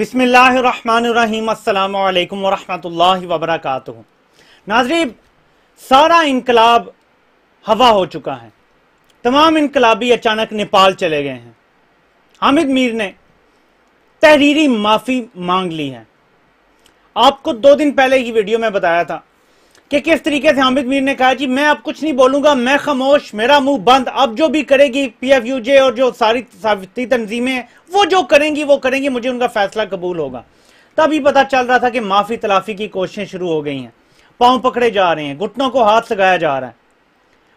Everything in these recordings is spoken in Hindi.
बिस्मिल्लाहिर्रहमानिर्रहीम अस्सलामु अलैकुम वरहमतुल्लाहि वबरकातुहू। नाज़रीन, सारा इनकलाब हवा हो चुका है। तमाम इनकलाबी अचानक नेपाल चले गए हैं। हामिद मीर ने तहरीरी माफ़ी मांग ली है। आपको 2 दिन पहले ही वीडियो में बताया था कि किस तरीके से हामिद मीर ने कहा जी मैं अब कुछ नहीं बोलूँगा, मैं खामोश, मेरा मुंह बंद, अब जो भी करेगी PFUJ और जो सारी साफती तंजीमें वो जो करेंगी वो करेंगी, मुझे उनका फैसला कबूल होगा। तभी पता चल रहा था कि माफ़ी तलाफी की कोशिशें शुरू हो गई हैं, पाँव पकड़े जा रहे हैं, घुटनों को हाथ लगाया जा रहा है।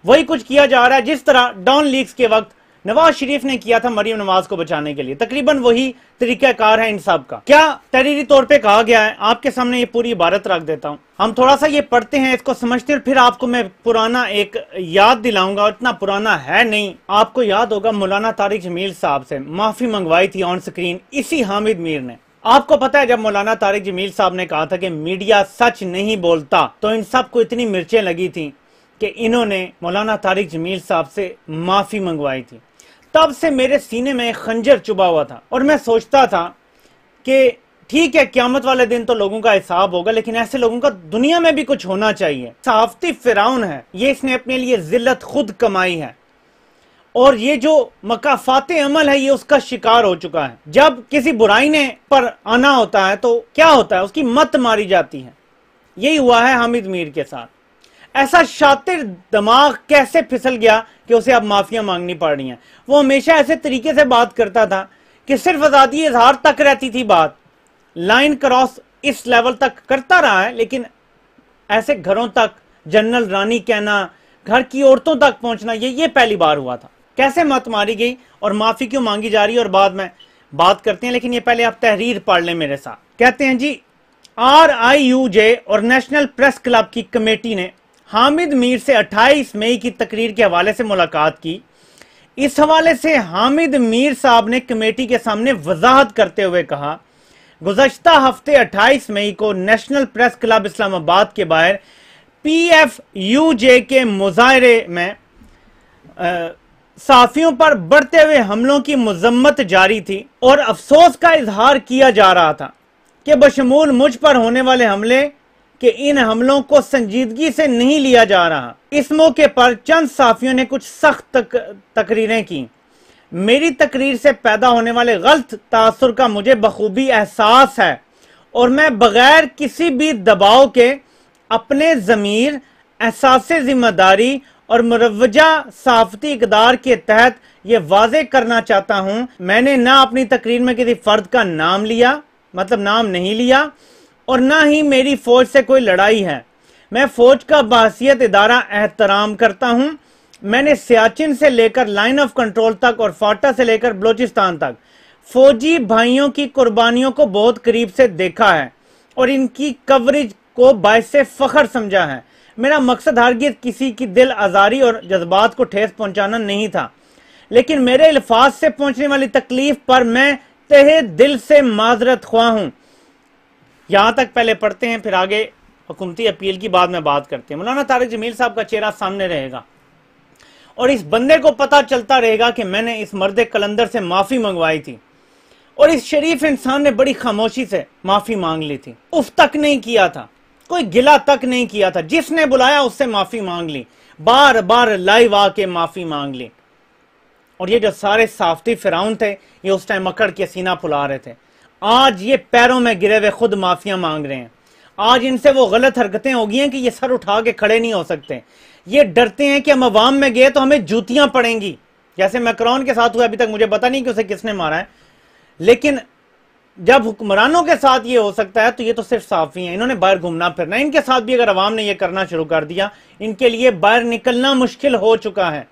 वही कुछ किया जा रहा है जिस तरह डाउन लीग्स के वक्त नवाज शरीफ ने किया था मरीम नवाज को बचाने के लिए। तकरीबन वही तरीकाकार है इन सब का। क्या तहरीरी तौर पे कहा गया है, आपके सामने ये पूरी इबारत रख देता हूँ। हम थोड़ा सा ये पढ़ते हैं, इसको समझते हैं, फिर आपको मैं पुराना एक याद दिलाऊंगा। इतना पुराना है नहीं, आपको याद होगा मौलाना तारिक जमील साहब से माफी मंगवाई थी ऑन स्क्रीन इसी हामिद मीर ने। आपको पता है जब मौलाना तारिक जमील साहब ने कहा था कि मीडिया सच नहीं बोलता, तो इन सबको इतनी मिर्चें लगी थी कि इन्होंने मौलाना तारिक जमील साहब से माफी मंगवाई थी। तब से मेरे सीने में खंजर चुभा हुआ था और मैं सोचता था कि ठीक है क्यामत वाले दिन तो लोगों का हिसाब होगा, लेकिन ऐसे लोगों का दुनिया में भी कुछ होना चाहिए। सहाफ़ती फिरौन है ये, इसने अपने लिए जिल्लत खुद कमाई है और ये जो मकाफाते अमल है ये उसका शिकार हो चुका है। जब किसी बुराई ने पर आना होता है तो क्या होता है, उसकी मत मारी जाती है। यही हुआ है हामिद मीर के साथ। ऐसा शातिर दिमाग कैसे फिसल गया कि उसे अब माफ़ियाँ मांगनी पड़ रही हैं। वो हमेशा ऐसे तरीके से बात करता था कि सिर्फ आज़ादी इजहार तक रहती थी बात, लाइन क्रॉस इस लेवल तक करता रहा है, लेकिन ऐसे घरों तक जनरल रानी कहना, घर की औरतों तक पहुंचना, ये पहली बार हुआ था। कैसे मत मारी गई और माफ़ी क्यों मांगी जा रही है और बाद में बात करते हैं, लेकिन ये पहले आप तहरीर पढ़ लें मेरे साथ। कहते हैं जी RIUJ और नेशनल प्रेस क्लब की कमेटी ने हामिद मीर से 28 मई की तकरीर के हवाले से मुलाकात की। इस हवाले से हामिद मीर साहब ने कमेटी के सामने वजाहत करते हुए कहा, गुज़श्ता हफ्ते 28 मई को नेशनल प्रेस क्लब इस्लामाबाद के बाहर PFUJ के मुजाहरे में साफियों पर बढ़ते हुए हमलों की मजम्मत जारी थी और अफसोस का इजहार किया जा रहा था कि बशमूल मुझ पर होने वाले हमले कि इन हमलों को संजीदगी से नहीं लिया जा रहा। इस मौके पर चंद साफियों ने कुछ सख्त तकरीरें की। मेरी तकरीर से पैदा होने वाले गलत तासुर का मुझे बखूबी एहसास है और मैं बगैर किसी भी दबाव के अपने ज़मीर, एहसास जिम्मेदारी और मुरवजा सहाफ़ती इक़दार के तहत ये वाज़े करना चाहता हूँ, मैंने ना अपनी तकरीर में किसी फ़र्द का नाम लिया, मतलब नाम नहीं लिया, और ना ही मेरी फौज से कोई लड़ाई है। मैं फौज का बहसियत इदारा एहतराम करता हूँ। मैंने सियाचिन से लेकर लाइन ऑफ कंट्रोल तक और फाटा से लेकर बलूचिस्तान तक फौजी भाइयों की कुर्बानियों को बहुत करीब से देखा है और इनकी कवरेज को बायसे फख्र समझा है। मेरा मकसद हरगिज़ किसी की दिल आज़ारी और जज्बात को ठेस पहुँचाना नहीं था, लेकिन मेरे अल्फाज से पहुँचने वाली तकलीफ पर मैं तहे दिल से माजरत ख्वाह हूँ। यहाँ तक पहले पढ़ते हैं, फिर आगे हुकूमती अपील की बाद में बात करते हैं। मौलाना तारिक जमील साहब का चेहरा सामने रहेगा और इस बंदे को पता चलता रहेगा कि मैंने इस मर्द कलंदर से माफ़ी मंगवाई थी और इस शरीफ इंसान ने बड़ी खामोशी से माफ़ी मांग ली थी। उफ तक नहीं किया था, कोई गिला तक नहीं किया था, जिसने बुलाया उससे माफ़ी मांग ली, बार बार लाइव आके माफ़ी मांग ली। और ये जो सारे सहाफ़ती फिरौन थे ये उस टाइम अकड़ के सीना फुला रहे थे, आज ये पैरों में गिरे हुए खुद माफियां मांग रहे हैं। आज इनसे वो गलत हरकतें हो गई हैं कि ये सर उठा के खड़े नहीं हो सकते। ये डरते हैं कि हम अवाम में गए तो हमें जूतियां पड़ेंगी, जैसे मैक्रॉन के साथ हुआ। अभी तक मुझे पता नहीं कि उसे किसने मारा है, लेकिन जब हुक्मरानों के साथ ये हो सकता है तो ये तो सिर्फ साफ़ी हैं, इन्होंने बाहर घूमना फिरना। इनके साथ भी अगर अवाम ने यह करना शुरू कर दिया, इनके लिए बाहर निकलना मुश्किल हो चुका है।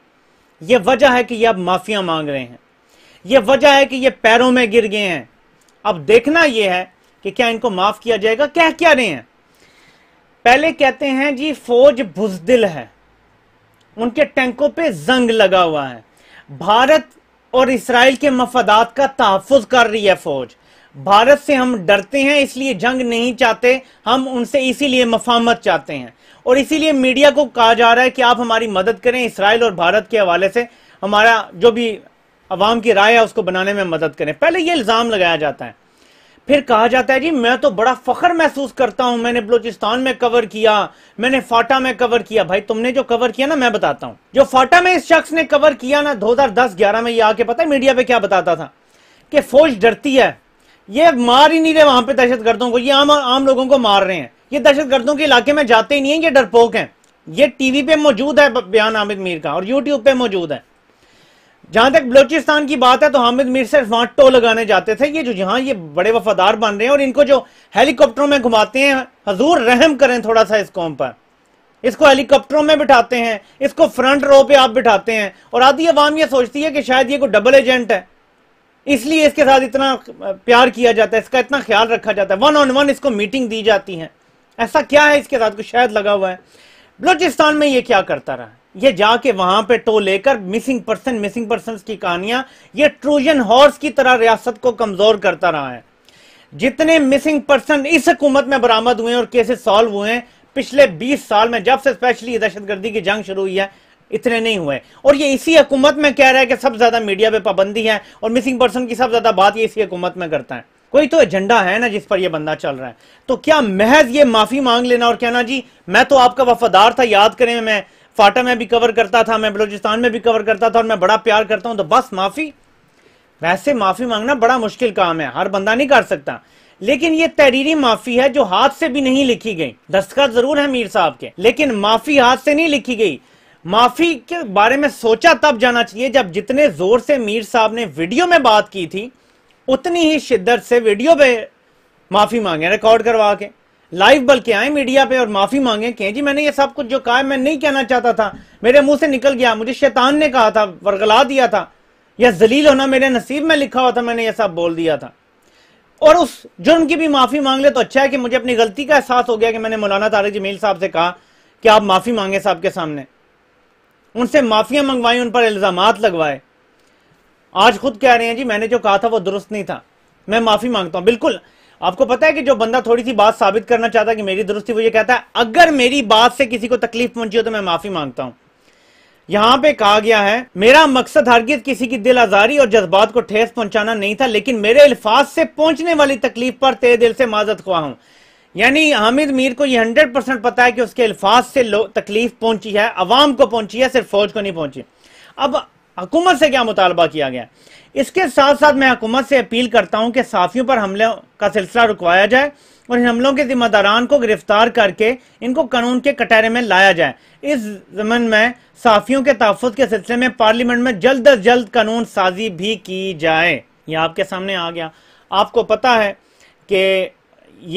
ये वजह है कि ये अब माफियां मांग रहे हैं, ये वजह है कि ये पैरों में गिर गए हैं। अब देखना यह है कि क्या इनको माफ किया जाएगा। क्या रहे हैं, पहले कहते हैं जी फौज बुजदिल है, उनके टैंकों पे जंग लगा हुआ है, भारत और इसराइल के मफादात का तहफ़्फ़ुज़ कर रही है फौज, भारत से हम डरते हैं इसलिए जंग नहीं चाहते, हम उनसे इसीलिए मफाहमत चाहते हैं और इसीलिए मीडिया को कहा जा रहा है कि आप हमारी मदद करें, इसराइल और भारत के हवाले से हमारा जो भी अवाम की राय है उसको बनाने में मदद करें। पहले ये इल्ज़ाम लगाया जाता है। फिर कहा जाता है जी मैं तो बड़ा फख्र महसूस करता हूं, मैंने बलूचिस्तान में कवर किया, मैंने फाटा में कवर किया। भाई तुमने जो कवर किया ना, मैं बताता हूं, जो फाटा में इस शख्स ने कवर किया ना 2010-11 में, ये आके पता है मीडिया पे क्या बताता था कि फौज डरती है, ये मार ही नहीं रहे वहां पर दहशतगर्दों को, ये आम लोगों को मार रहे हैं, ये दहशतगर्दों के इलाके में जाते ही नहीं है, ये डरपोक है। ये टीवी पे मौजूद है बयान हामिद मीर का और यूट्यूब पे मौजूद है। जहां तक बलूचिस्तान की बात है तो हामिद मीर सिर्फ वहां टो लगाने जाते थे, ये जो यहाँ ये बड़े वफादार बन रहे हैं और इनको जो हेलीकॉप्टरों में घुमाते हैं, हजूर रहम करें थोड़ा सा इस कौम पर। इसको हेलीकॉप्टरों में बिठाते हैं, इसको फ्रंट रो पे आप बिठाते हैं और आधी अवाम ये सोचती है कि शायद ये कोई डबल एजेंट है, इसलिए इसके साथ इतना प्यार किया जाता है, इसका इतना ख्याल रखा जाता है, 1-on-1 इसको मीटिंग दी जाती है। ऐसा क्या है इसके साथ, कुछ शायद लगा हुआ है। बलूचिस्तान में ये क्या करता रहा, ये जाके वहां पे टो लेकर मिसिंग पर्सन की कहानियां, ये ट्रोजन हॉर्स की तरह रियासत को कमजोर करता रहा है। जितने मिसिंग पर्सन इस हुकूमत में बरामद हुए और केसेस सॉल्व हुए हैं पिछले 20 साल में, जब से स्पेशली दहशतगर्दी की जंग शुरू हुई है, इतने नहीं हुए। और ये इसी हुकूमत में कह रहा है कि सबसे ज्यादा मीडिया पे पाबंदी है और मिसिंग पर्सन की सबसे ज्यादा बात ये इसी हुकूमत में करता है। कोई तो एजेंडा है ना जिस पर यह बंदा चल रहा है। तो क्या महज ये माफी मांग लेना और कहना जी मैं तो आपका वफादार था, याद करें मैं फाटा में भी कवर करता था, मैं बलूचिस्तान में भी कवर करता था और मैं बड़ा प्यार करता हूं, तो बस माफी। वैसे माफी मांगना बड़ा मुश्किल काम है, हर बंदा नहीं कर सकता, लेकिन ये तहरीरी माफी है जो हाथ से भी नहीं लिखी गई। दस्तखत जरूर है मीर साहब के, लेकिन माफी हाथ से नहीं लिखी गई। माफी के बारे में सोचा तब जाना चाहिए जब जितने जोर से मीर साहब ने वीडियो में बात की थी उतनी ही शिद्दत से वीडियो पे माफी मांगे, रिकॉर्ड करवा के लाइव बल्कि आए मीडिया पे और माफी मांगे कि जी मैंने ये सब कुछ जो कहा है मैं नहीं कहना चाहता था, मेरे मुंह से निकल गया, मुझे शैतान ने कहा था, वरगला दिया था, या जलील होना मेरे नसीब में लिखा हुआ था, मैंने ये सब बोल दिया था। और उस जुर्म की भी माफी मांग ले तो अच्छा है कि मुझे अपनी गलती का एहसास हो गया कि मैंने मौलाना तारिक जमील साहब से कहा कि आप माफी मांगे साहब के सामने, उनसे माफियां मंगवाई, उन पर इल्जामात लगवाए। आज खुद कह रहे हैं जी मैंने जो कहा था वो दुरुस्त नहीं था, मैं माफी मांगता हूं। बिल्कुल, आपको पता है कि जो बंदा थोड़ी सी बात साबित करना चाहता है कि मेरी दुरुस्ती, वो ये कहता है अगर मेरी बात से किसी को तकलीफ पहुंची हो तो मैं माफी मांगता हूं। यहां पे कहा गया है मेरा मकसद हरगिज किसी की दिल आजारी और जज्बात को ठेस पहुंचाना नहीं था, लेकिन मेरे अल्फाज से पहुंचने वाली तकलीफ पर तहे दिल से माजरत ख्वाह हूं। यानी हामिद मीर को यह 100% पता है कि उसके अल्फाज से तकलीफ पहुंची है, अवाम को पहुंची है, सिर्फ फौज को नहीं पहुंची। अब हुकूमत से क्या मुतालबा किया गया, इसके साथ साथ मैं हुकूमत से अपील करता हूं कि साफियों पर हमलों का सिलसिला रुकवाया जाए और इन हमलों के जिम्मेदारान को गिरफ्तार करके इनको कानून के कटहरे में लाया जाए। इस जमन में साफियों के तहफ़्फ़ुज़ के सिलसिले में पार्लियामेंट में जल्द अज जल्द कानून साजी भी की जाए। यह आपके सामने आ गया। आपको पता है कि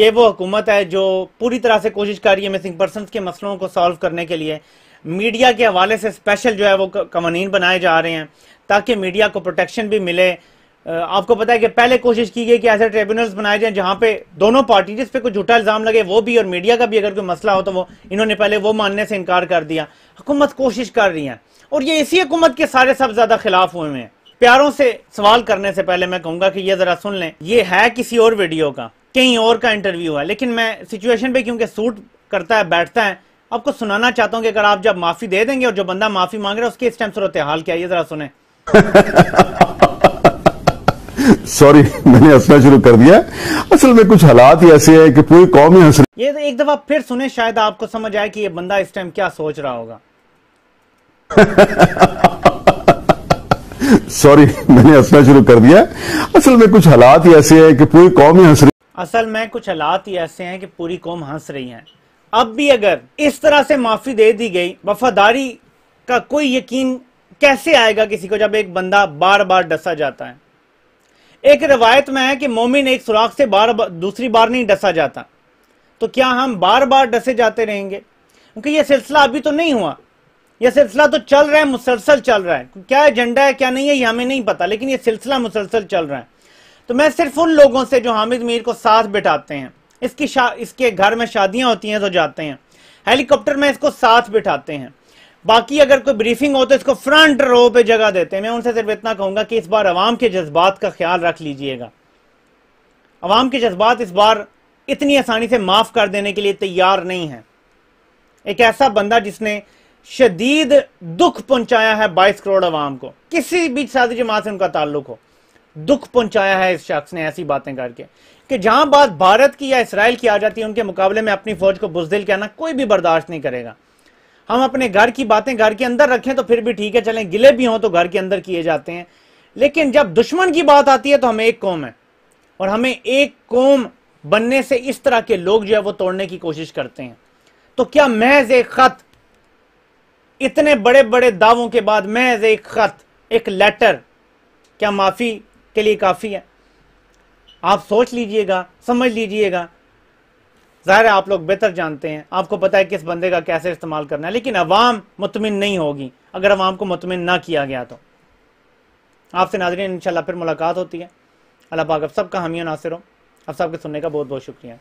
ये वो हुकूमत है जो पूरी तरह से कोशिश कर रही है मिसिंग पर्सन के मसलों को सॉल्व करने के लिए। मीडिया के हवाले से स्पेशल जो है वो कानून बनाए जा रहे हैं ताकि मीडिया को प्रोटेक्शन भी मिले। आपको पता है कि पहले कोशिश की गई कि ऐसे ट्रिब्यूनल्स बनाए जाएं जहां पे दोनों पार्टी जिस पे कोई झूठा इल्ज़ाम लगे वो भी और मीडिया का भी अगर कोई मसला हो तो वो इन्होंने पहले वो मानने से इनकार कर दिया। हुकूमत कोशिश कर रही है और ये इसी हुकूमत के सारे सबसे ज्यादा खिलाफ हुए हैं। प्यारों से सवाल करने से पहले मैं कहूँगा कि ये जरा सुन लें, ये है किसी और वीडियो का, कहीं और का इंटरव्यू है, लेकिन मैं सिचुएशन पे क्योंकि सूट करता है बैठता है आपको सुनाना चाहता हूँ कि अगर आप जब माफी दे देंगे और जो बंदा माफी मांग रहा है उसके इस टाइम सूरत हाल क्या है, ये जरा सुने। सॉरी मैंने हंसना शुरू कर दिया, असल में कुछ हालात ही ऐसे हैं कि पूरी कौम ही हंस रही है। ये एक दफा फिर सुने, शायद आपको समझ आए कि ये बंदा इस टाइम क्या सोच रहा होगा। सॉरी मैंने हंसना शुरू कर दिया, असल में कुछ हालात ही ऐसे है कि पूरी कौम ही हंस रही। असल में कुछ हालात ही ऐसे हैं कि पूरी कौम हंस रही है। अब भी अगर इस तरह से माफी दे दी गई, वफादारी का कोई यकीन कैसे आएगा किसी को जब एक बंदा बार बार डसा जाता है। एक रिवायत में है कि मोमिन एक सुराख से दूसरी बार नहीं डसा जाता, तो क्या हम बार बार डसे जाते रहेंगे? क्योंकि यह सिलसिला अभी तो नहीं हुआ, यह सिलसिला तो चल रहा है, मुसलसल चल रहा है। क्या एजेंडा है क्या नहीं है ये हमें नहीं पता, लेकिन यह सिलसिला मुसलसल चल रहा है। तो मैं सिर्फ उन लोगों से जो हामिद मीर को साथ बिठाते हैं, इसके घर में शादियां होती हैं तो जाते हैं, हेलीकॉप्टर में इसको साथ बिठाते हैं, बाकी अगर कोई ब्रीफिंग हो तो इसको फ्रंट रो पे जगह देते हैं, मैं उनसे सिर्फ इतना कहूंगा कि इस बार अवाम के जज्बात का ख्याल रख लीजिएगा। अवाम के जज्बात इस बार इतनी आसानी से माफ कर देने के लिए तैयार नहीं है। एक ऐसा बंदा जिसने शदीद दुख पहुंचाया है 22 करोड़ अवाम को, किसी भी साथी जमात से उनका ताल्लुक हो, दुख पहुंचाया है इस शख्स ने ऐसी बातें करके। कि जहां बात भारत की या इसराइल की आ जाती है, उनके मुकाबले में अपनी फौज को बुजदिल कहना कोई भी बर्दाश्त नहीं करेगा। हम अपने घर की बातें घर के अंदर रखें तो फिर भी ठीक है, चलें गिले भी हों तो घर के अंदर किए जाते हैं, लेकिन जब दुश्मन की बात आती है तो हम एक कौम है, और हमें एक कौम बनने से इस तरह के लोग जो है वो तोड़ने की कोशिश करते हैं। तो क्या महज एक खत, इतने बड़े बड़े दावों के बाद महज एक खत, एक लेटर क्या माफी के लिए काफी है? आप सोच लीजिएगा, समझ लीजिएगा। ज़ाहिर है आप लोग बेहतर जानते हैं, आपको पता है किस बंदे का कैसे इस्तेमाल करना है, लेकिन अवाम मुतमिन नहीं होगी अगर अवाम को मुतमिन ना किया गया तो। आपसे नाज़रीन इंशाल्लाह फिर मुलाकात होती है। अल्लाह पाक आप सबका हामी और नासिर हो। आप सबके सुनने का बहुत बहुत शुक्रिया।